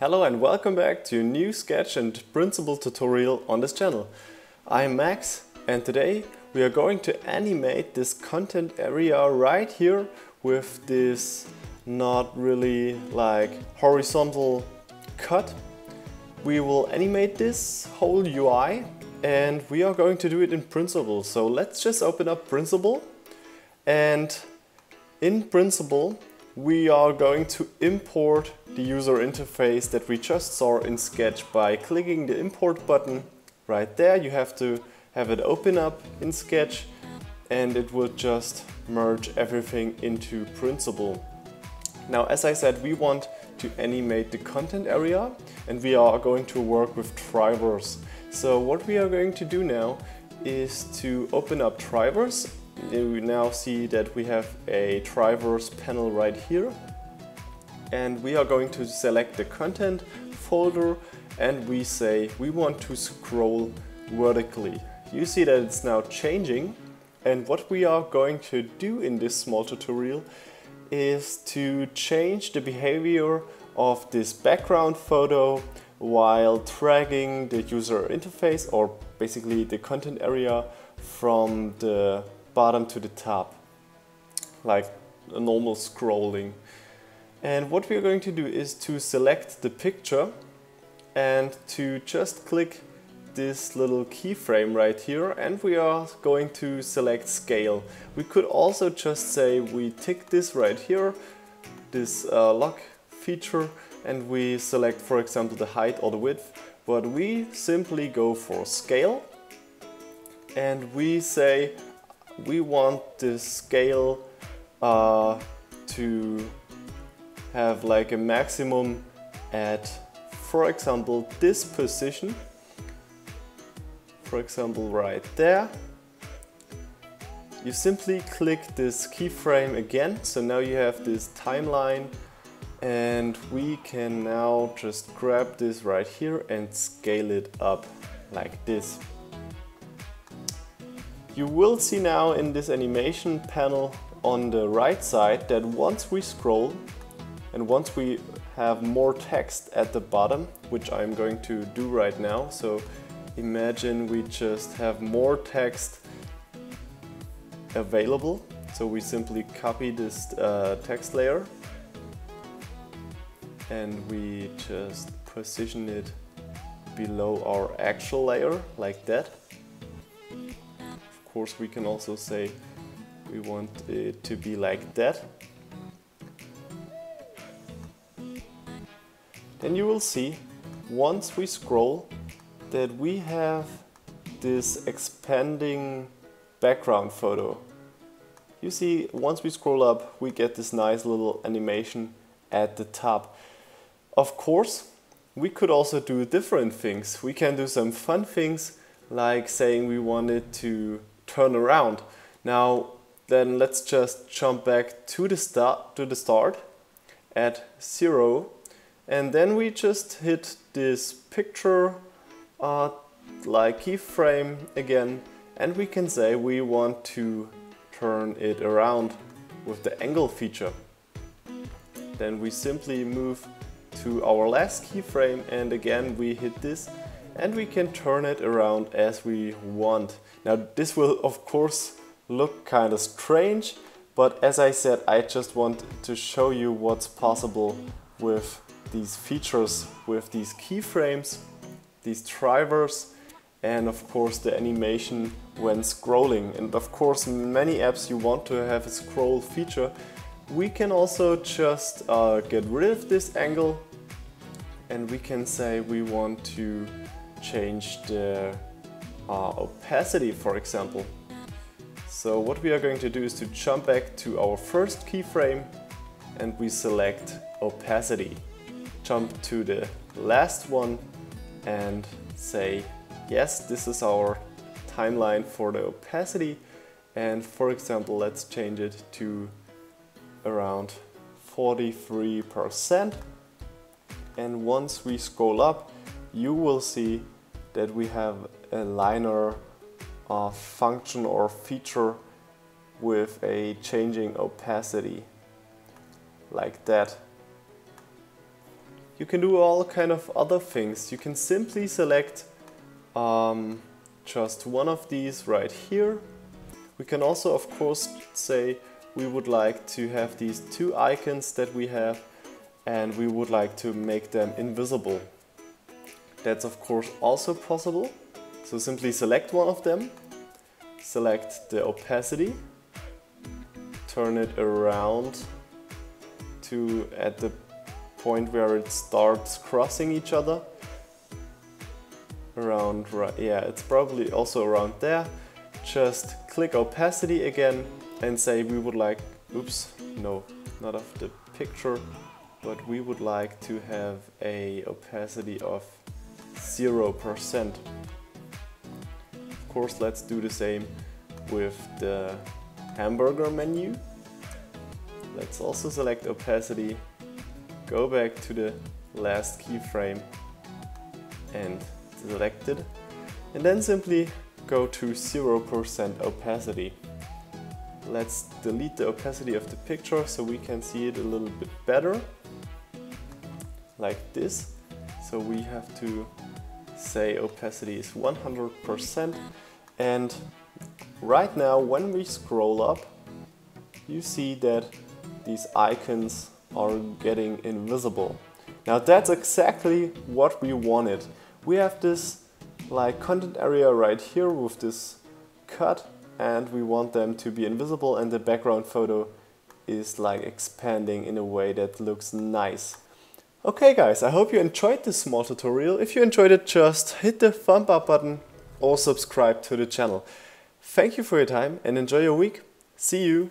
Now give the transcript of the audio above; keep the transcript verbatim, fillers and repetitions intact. Hello and welcome back to a new Sketch and Principle tutorial on this channel. I'm Max and today we are going to animate this content area right here with this not really like horizontal cut. We will animate this whole U I and we are going to do it in Principle. So let's just open up Principle, and in Principle we are going to import the user interface that we just saw in Sketch by clicking the import button right there. You have to have it open up in Sketch and it will just merge everything into Principle. Now, as I said, we want to animate the content area and we are going to work with drivers. So what we are going to do now is to open up drivers. We now see that we have a drivers panel right here, and we are going to select the content folder and we say we want to scroll vertically. You see that it's now changing, and what we are going to do in this small tutorial is to change the behavior of this background photo while dragging the user interface, or basically the content area, from the bottom to the top, like a normal scrolling. And what we are going to do is to select the picture and to just click this little keyframe right here, and we are going to select scale. We could also just say we tick this right here, this uh, lock feature, and we select, for example, the height or the width, but we simply go for scale and we say we want the scale uh, to have like a maximum at, for example, this position, for example right there. You simply click this keyframe again, so now you have this timeline, and we can now just grab this right here and scale it up like this. You will see now in this animation panel on the right side that once we scroll and once we have more text at the bottom, which I'm going to do right now, so imagine we just have more text available, so we simply copy this uh, text layer and we just position it below our actual layer like that. Of course, we can also say we want it to be like that. Then you will see, once we scroll, that we have this expanding background photo. You see, once we scroll up, we get this nice little animation at the top. Of course, we could also do different things. We can do some fun things, like saying we wanted to turn around. Now then, let's just jump back to the start to the start at zero, and then we just hit this picture uh, like keyframe again, and we can say we want to turn it around with the angle feature. Then we simply move to our last keyframe and again we hit this, and we can turn it around as we want. Now this will of course look kind of strange, but as I said, I just want to show you what's possible with these features, with these keyframes, these drivers, and of course the animation when scrolling. And of course, in many apps you want to have a scroll feature. We can also just uh, get rid of this angle, and we can say we want to change the uh, opacity, for example. So what we are going to do is to jump back to our first keyframe and we select opacity, jump to the last one and say yes, this is our timeline for the opacity, and for example let's change it to around forty-three percent. And once we scroll up, you will see that we have a liner uh, function or feature with a changing opacity like that. you can do all kind of other things. You can simply select um, just one of these right here. We can also, of course, say we would like to have these two icons that we have, and we would like to make them invisible. That's of course also possible. So simply select one of them, select the opacity, turn it around to at the point where it starts crossing each other. Around, right, yeah, it's probably also around there. Just click opacity again and say we would like, oops, no, not of the picture, but we would like to have a opacity of zero percent. Of course, let's do the same with the hamburger menu. Let's also select opacity, go back to the last keyframe and select it, and then simply go to zero percent opacity. Let's delete the opacity of the picture so we can see it a little bit better, like this. So we have to say opacity is one hundred percent, and right now when we scroll up, you see that these icons are getting invisible. Now that's exactly what we wanted. We have this like content area right here with this cut, and we want them to be invisible, and the background photo is like expanding in a way that looks nice. Okay guys, I hope you enjoyed this small tutorial. If you enjoyed it, just hit the thumb up button or subscribe to the channel. Thank you for your time and enjoy your week. See you!